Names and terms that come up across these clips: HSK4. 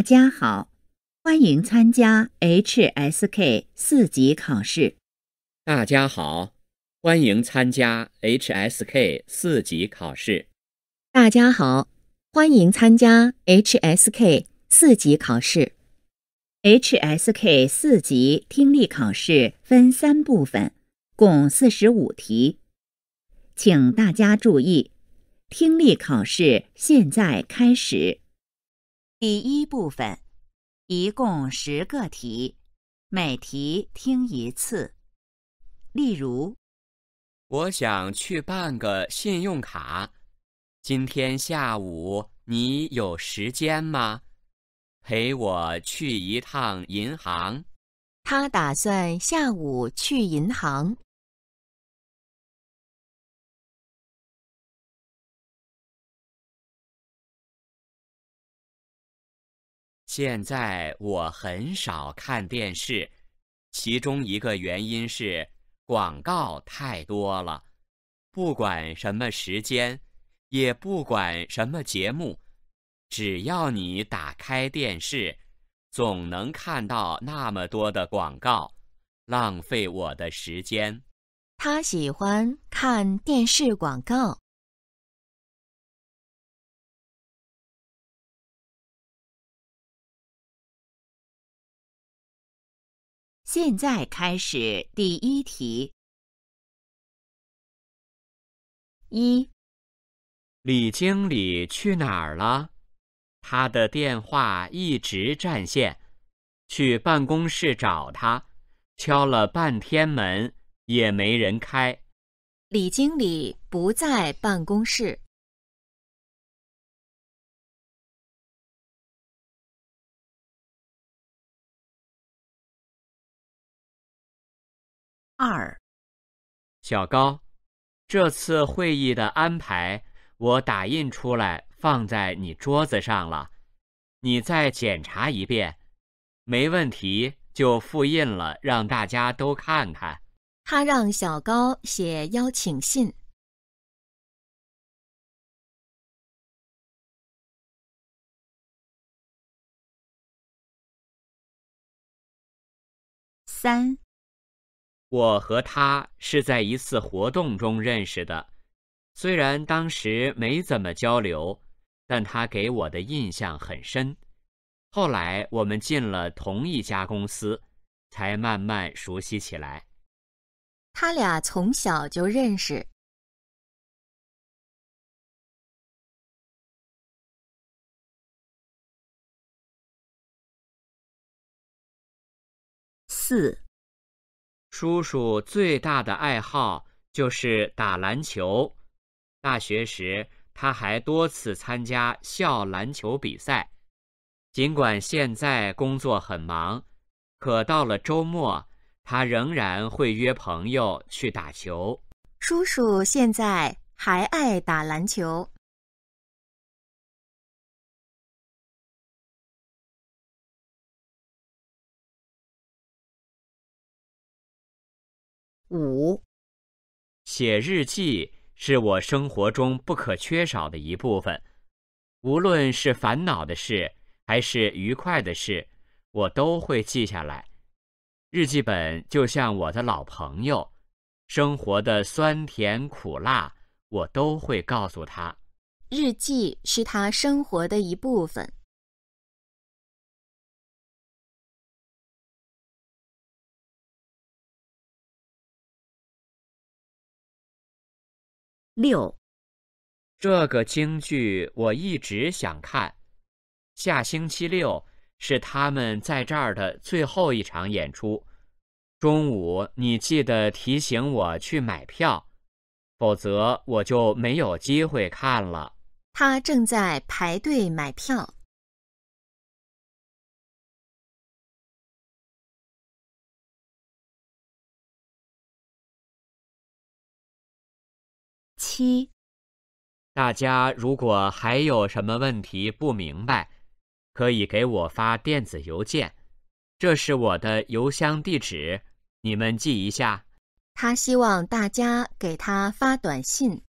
大家好，欢迎参加 HSK 4级考试。大家好，欢迎参加 HSK 4级考试。大家好，欢迎参加 HSK 4级考试。HSK 4级听力考试分三部分，共45题。请大家注意，听力考试现在开始。第一部分，一共10个题，每题听一次。例如，我想去办个信用卡，今天下午你有时间吗？陪我去一趟银行。他打算下午去银行。现在我很少看电视，其中一个原因是广告太多了，不管什么时间，也不管什么节目。只要你打开电视，总能看到那么多的广告，浪费我的时间。他喜欢看电视广告。现在开始第一题。一，李经理去哪儿了？他的电话一直占线，去办公室找他，敲了半天门也没人开。李经理不在办公室。二，小高，这次会议的安排我打印出来放在你桌子上了，你再检查一遍，没问题就复印了让大家都看看。他让小高写邀请信。三，我和他是在一次活动中认识的，虽然当时没怎么交流，但他给我的印象很深，后来我们进了同一家公司，才慢慢熟悉起来。他俩从小就认识。四，叔叔最大的爱好就是打篮球，大学时他还多次参加校篮球比赛，尽管现在工作很忙，可到了周末，他仍然会约朋友去打球。叔叔现在还爱打篮球。五，写日记是我生活中不可缺少的一部分，无论是烦恼的事还是愉快的事，我都会记下来。日记本就像我的老朋友，生活的酸甜苦辣我都会告诉他。日记是他生活的一部分。六，这个京剧我一直想看，下星期六是他们在这儿的最后一场演出，中午你记得提醒我去买票，否则我就没有机会看了。他正在排队买票。七，大家如果还有什么问题不明白，可以给我发电子邮件，这是我的邮箱地址，你们记一下。他希望大家给他发短信。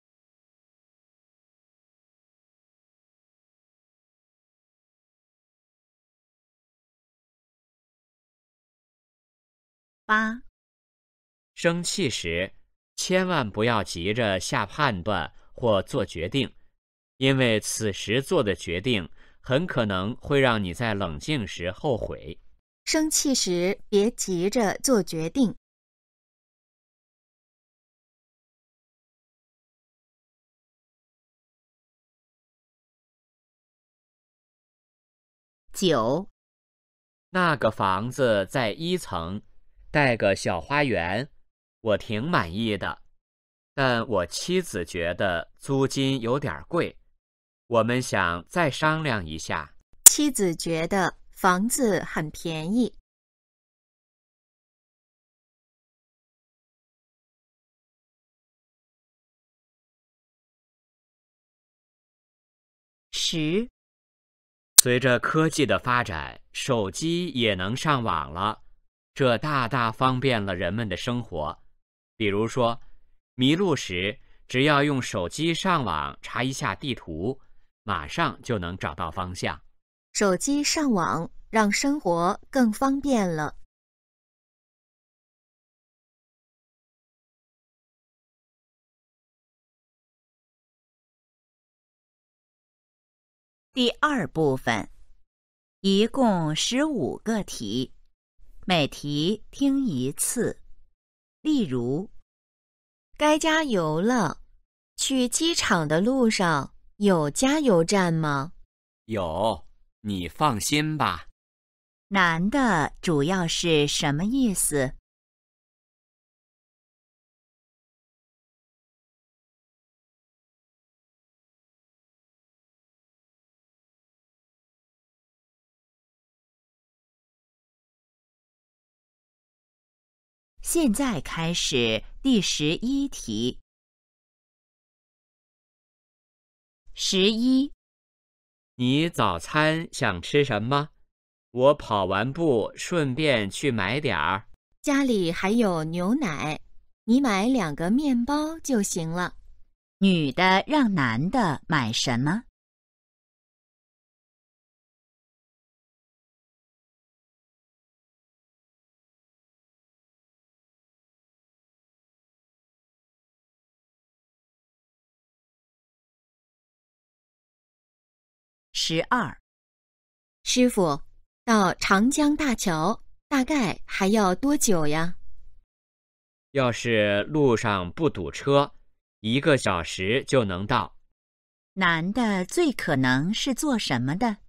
8. 生气时，千万不要急着下判断或做决定，因为此时做的决定很可能会让你在冷静时后悔。生气时别急着做决定。9. 那个房子在1层，带个小花园，我挺满意的，但我妻子觉得租金有点贵，我们想再商量一下。妻子觉得房子很便宜。10. 随着科技的发展，手机也能上网了，这大大方便了人们的生活。比如说，迷路时，只要用手机上网查一下地图，马上就能找到方向。手机上网让生活更方便了。第二部分，一共15个题，每题听一次。例如，该加油了，去机场的路上有加油站吗？有，你放心吧。难的主要是什么意思？现在开始第11题。11. 你早餐想吃什么？我跑完步顺便去买点儿。家里还有牛奶，你买2个面包就行了。女的让男的买什么？12. 师傅，到长江大桥大概还要多久呀？要是路上不堵车，1个小时就能到。男的最可能是做什么的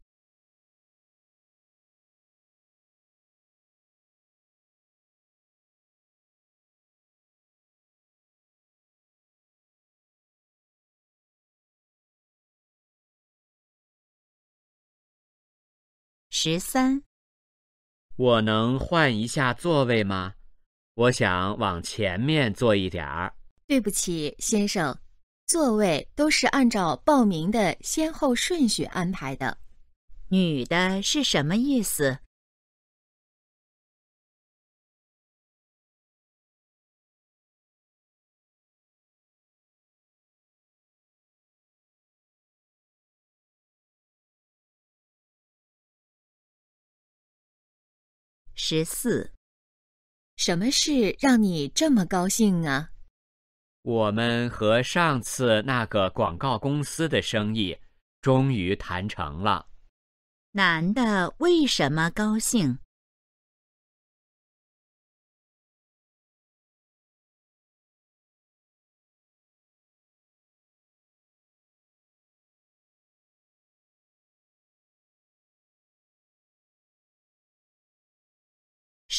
？13. 我能换一下座位吗？我想往前面坐一点儿。对不起，先生，座位都是按照报名的先后顺序安排的。女的是什么意思？14. 什么事让你这么高兴啊？我们和上次那个广告公司的生意终于谈成了。男的为什么高兴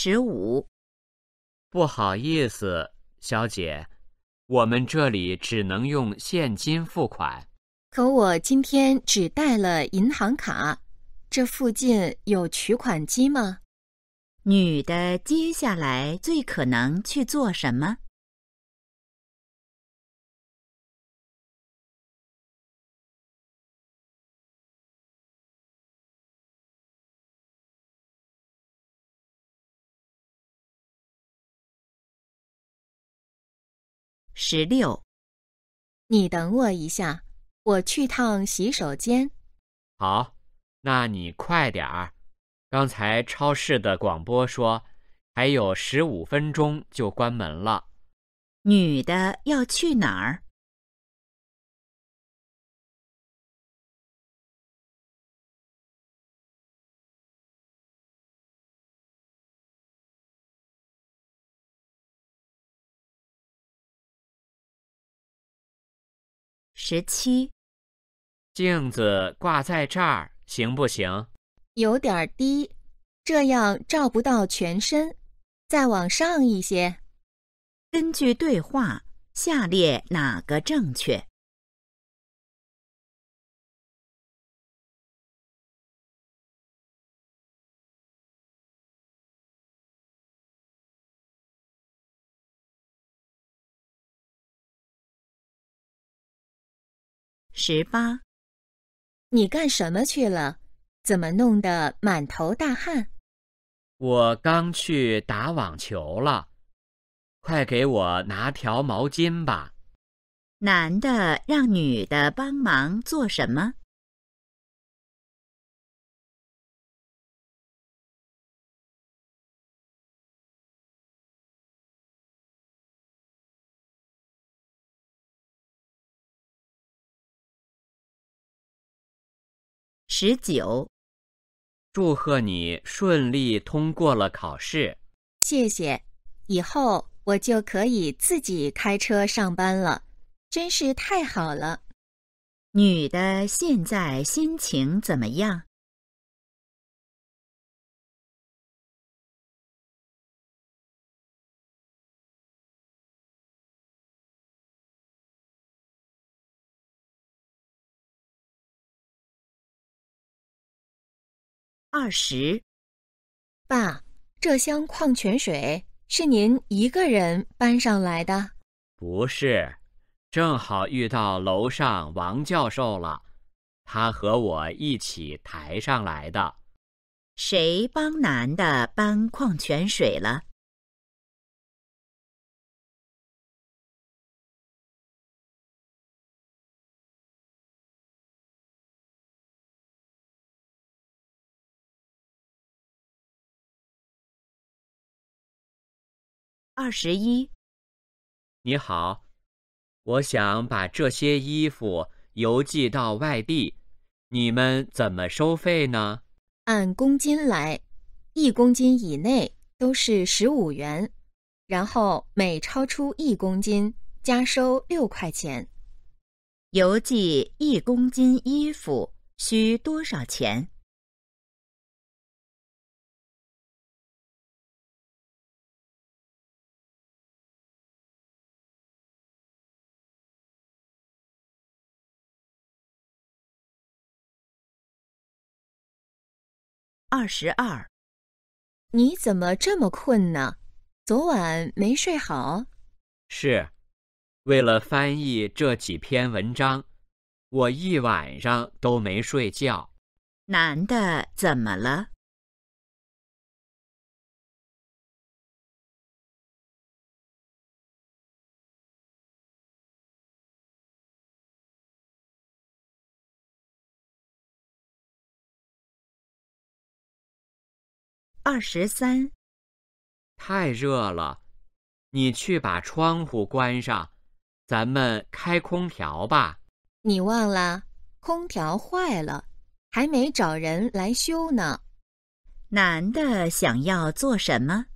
？15. 不好意思，小姐，我们这里只能用现金付款。可我今天只带了银行卡，这附近有取款机吗？女的接下来最可能去做什么？16. 你等我一下，我去趟洗手间。好，那你快点儿。刚才超市的广播说，还有15分钟就关门了。女的要去哪儿？17，镜子挂在这儿行不行？有点低，这样照不到全身，再往上一些。根据对话，下列哪个正确？18，你干什么去了？怎么弄得满头大汗？我刚去打网球了，快给我拿条毛巾吧。男的让女的帮忙做什么？19，祝贺你顺利通过了考试。谢谢，以后我就可以自己开车上班了，真是太好了。女的现在心情怎么样？20，爸，这箱矿泉水是您一个人搬上来的？不是，正好遇到楼上王教授了，他和我一起抬上来的。谁帮男的搬矿泉水了？21，你好，我想把这些衣服邮寄到外地，你们怎么收费呢？按公斤来，1公斤以内都是15元，然后每超出1公斤加收6块钱。邮寄1公斤衣服需多少钱？22，你怎么这么困呢？昨晚没睡好？是，为了翻译这几篇文章，我一晚上都没睡觉。男的怎么了？23，太热了，你去把窗户关上，咱们开空调吧。你忘了，空调坏了，还没找人来修呢。男的想要做什么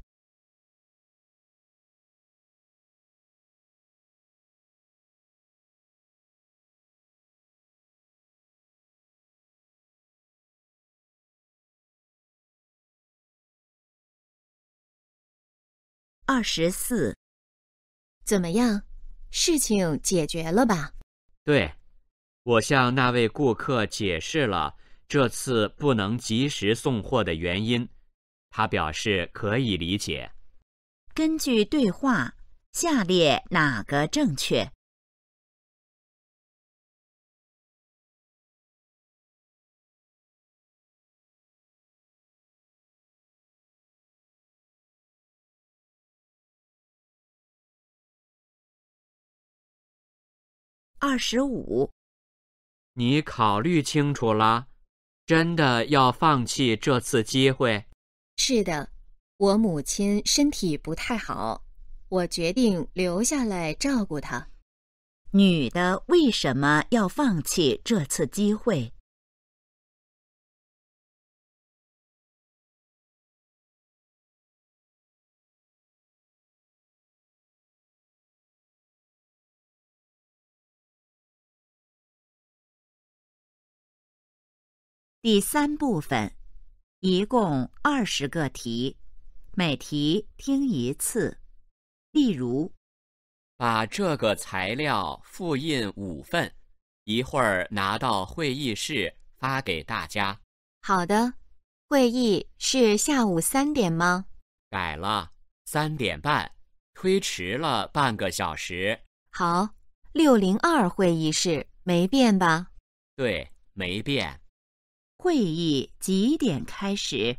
？24，怎么样？事情解决了吧？对，我向那位顾客解释了这次不能及时送货的原因，他表示可以理解。根据对话，下列哪个正确？25，你考虑清楚了？真的要放弃这次机会？是的，我母亲身体不太好，我决定留下来照顾她。女的为什么要放弃这次机会？第三部分，一共20个题，每题听一次。例如，把这个材料复印5份，一会儿拿到会议室发给大家。好的，会议是下午3点吗？改了，3点半，推迟了半个小时。好，602会议室没变吧？对，没变。会议几点开始？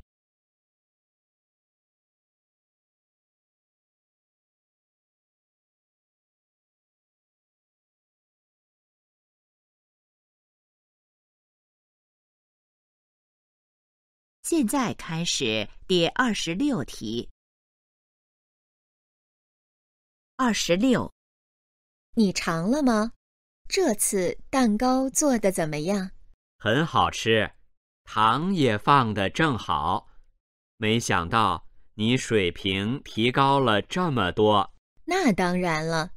现在开始第26题。26，你尝了吗？这次蛋糕做得怎么样？很好吃。糖也放得正好，没想到你水平提高了这么多。那当然了，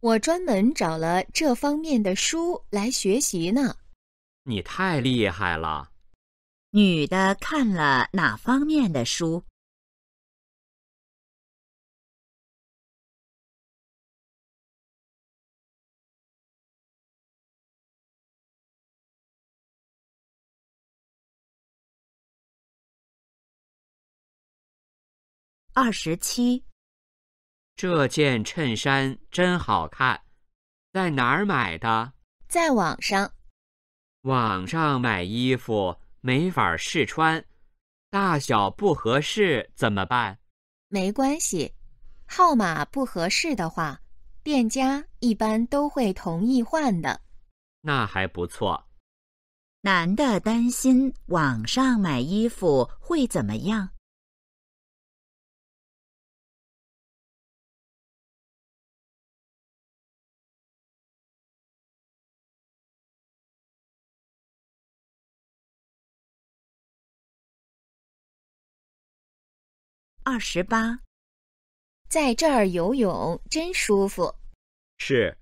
我专门找了这方面的书来学习呢。你太厉害了。女的看了哪方面的书？27，这件衬衫真好看，在哪儿买的？在网上。网上买衣服没法试穿，大小不合适怎么办？没关系，号码不合适的话，店家一般都会同意换的。那还不错。男的担心网上买衣服会怎么样？28，在这儿游泳真舒服。是，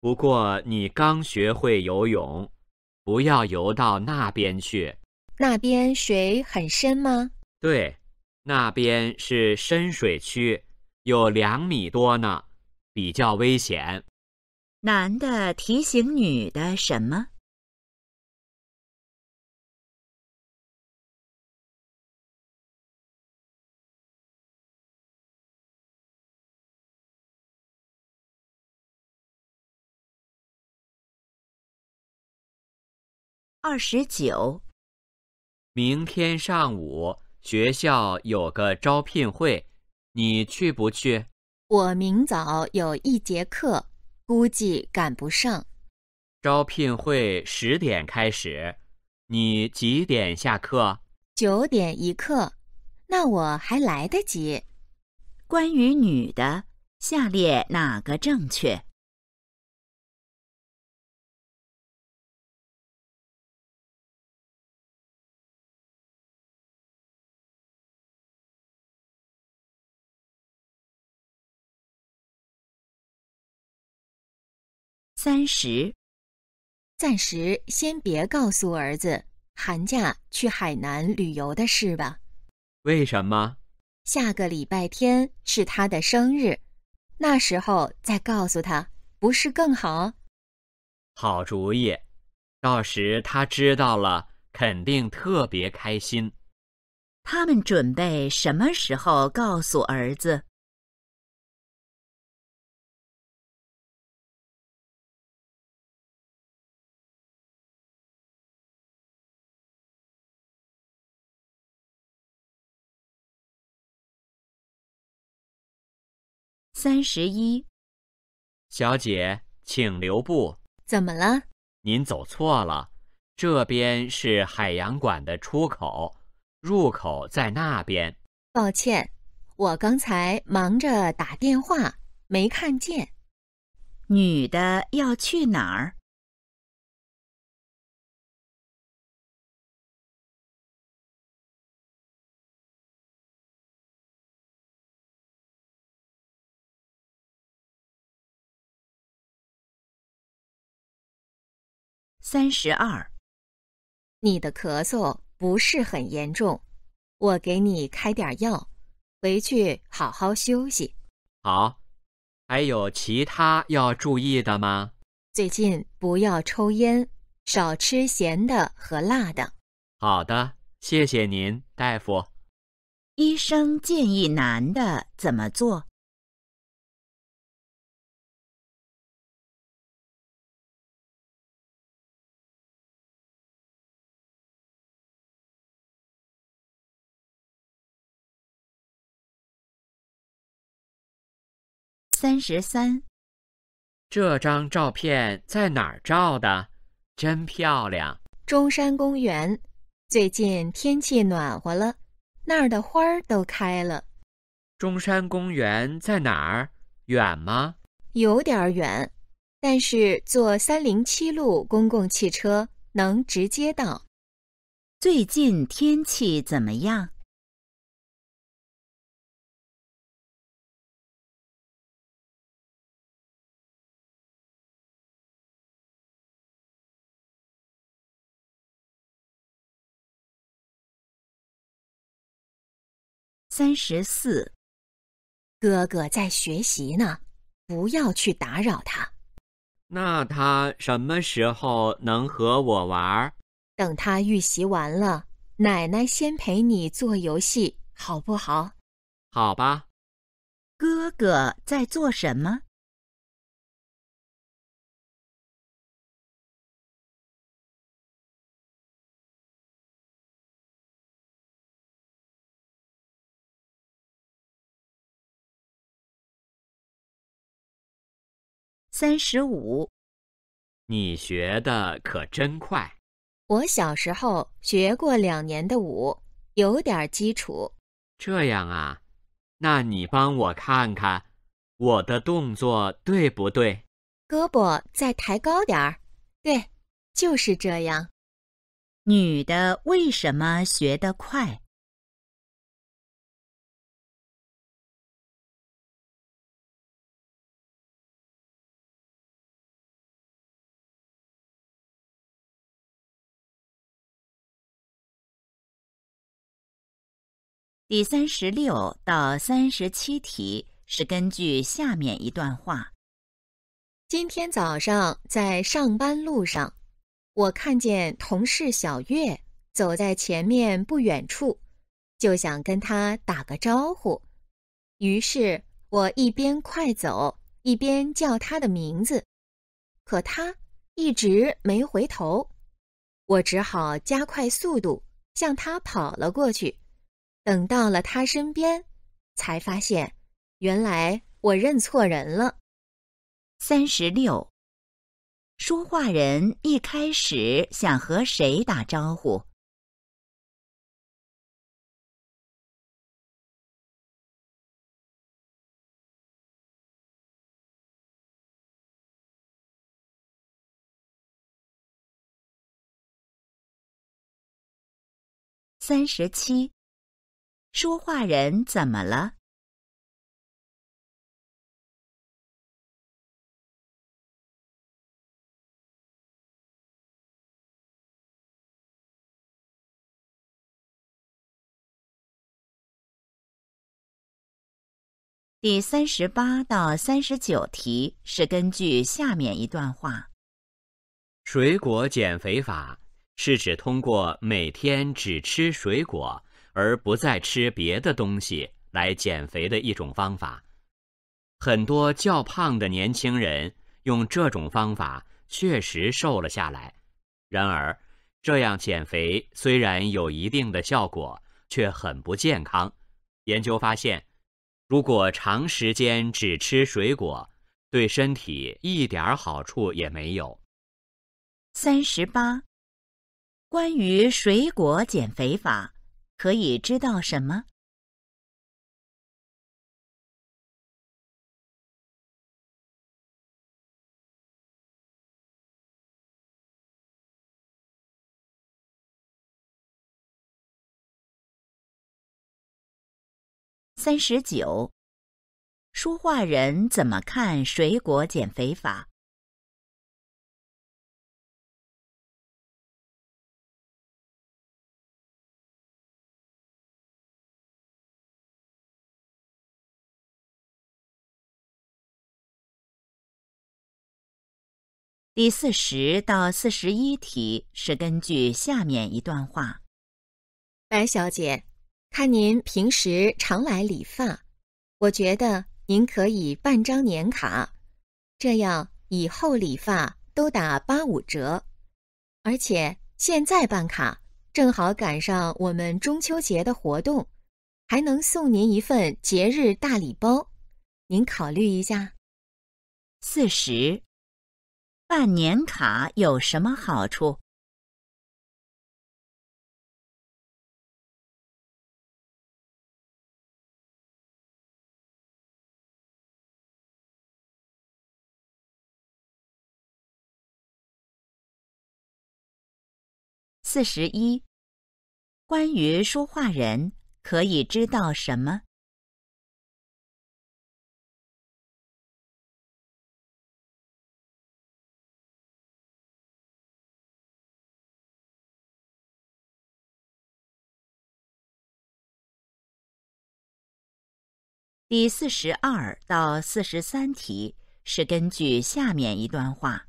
不过你刚学会游泳，不要游到那边去。那边水很深吗？对，那边是深水区，有2米多呢，比较危险。男的提醒女的什么？29，明天上午学校有个招聘会，你去不去？我明早有1节课，估计赶不上。招聘会10点开始，你几点下课？9点1课，那我还来得及。关于女的，下列哪个正确？30，暂时先别告诉儿子寒假去海南旅游的事吧。为什么？下个礼拜天是他的生日，那时候再告诉他，不是更好？好主意，到时他知道了，肯定特别开心。他们准备什么时候告诉儿子？31，小姐，请留步。怎么了？您走错了，这边是海洋馆的出口，入口在那边。抱歉，我刚才忙着打电话，没看见。女的要去哪儿？32，你的咳嗽不是很严重，我给你开点药，回去好好休息。好，还有其他要注意的吗？最近不要抽烟，少吃咸的和辣的。好的，谢谢您，大夫。医生建议男的怎么做？33，这张照片在哪儿照的？真漂亮。中山公园，最近天气暖和了，那儿的花儿都开了。中山公园在哪儿？远吗？有点远，但是坐307路公共汽车能直接到。最近天气怎么样？34，哥哥在学习呢，不要去打扰他。那他什么时候能和我玩？等他预习完了，奶奶先陪你做游戏，好不好？好吧。哥哥在做什么？35，你学的可真快。我小时候学过2年的舞，有点基础。这样啊，那你帮我看看我的动作对不对？胳膊再抬高点儿，对，就是这样。女的为什么学得快？第36到37题是根据下面一段话。今天早上在上班路上，我看见同事小月走在前面不远处，就想跟她打个招呼。于是我一边快走，一边叫她的名字，可她一直没回头。我只好加快速度，向她跑了过去。等到了他身边，才发现原来我认错人了。36，说话人一开始想和谁打招呼？37，说话人怎么了？第38到39题是根据下面一段话。水果减肥法是指通过每天只吃水果而不再吃别的东西来减肥的一种方法。很多较胖的年轻人用这种方法确实瘦了下来，然而这样减肥虽然有一定的效果，却很不健康。研究发现，如果长时间只吃水果，对身体一点好处也没有。38，关于水果减肥法可以知道什么？ 39. 书画人怎么看水果减肥法？第40到41题是根据下面一段话。白小姐，看您平时常来理发，我觉得您可以办张年卡，这样以后理发都打85折。而且现在办卡正好赶上我们中秋节的活动，还能送您一份节日大礼包，您考虑一下。40. 办年卡有什么好处？41. 关于书画人可以知道什么？第42到43题是根据下面一段话。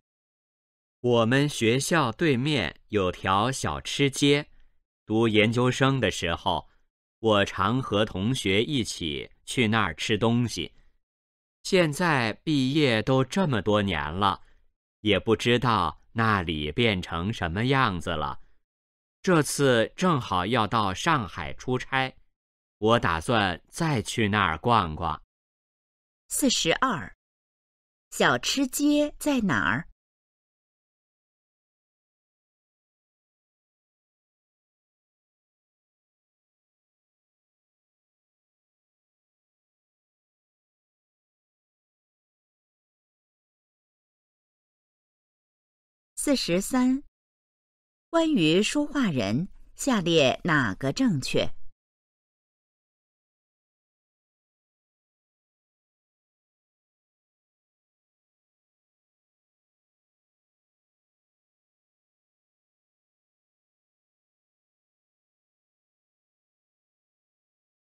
我们学校对面有条小吃街，读研究生的时候，我常和同学一起去那儿吃东西。现在毕业都这么多年了，也不知道那里变成什么样子了。这次正好要到上海出差，我打算再去那儿逛逛。42. 小吃街在哪儿？43. 关于书画人，下列哪个正确？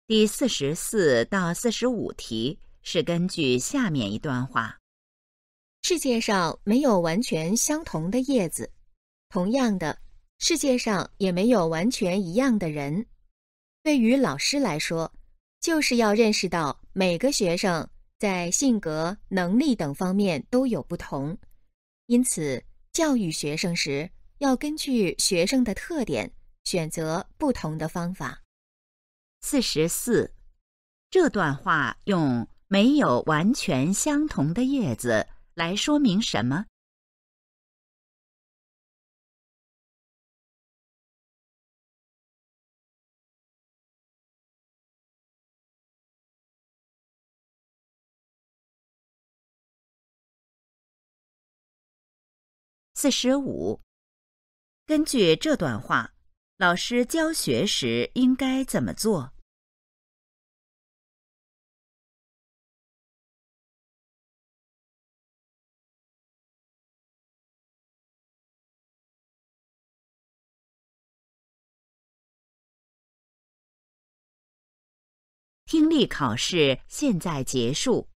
第44到45题是根据下面一段话。世界上没有完全相同的叶子，同样的，世界上也没有完全一样的人。对于老师来说，就是要认识到每个学生在性格、能力等方面都有不同。因此，教育学生时，要根据学生的特点，选择不同的方法。44. 这段话用没有完全相同的叶子来说明什么？45. 根据这段话，老师教学时应该怎么做？听力考试现在结束。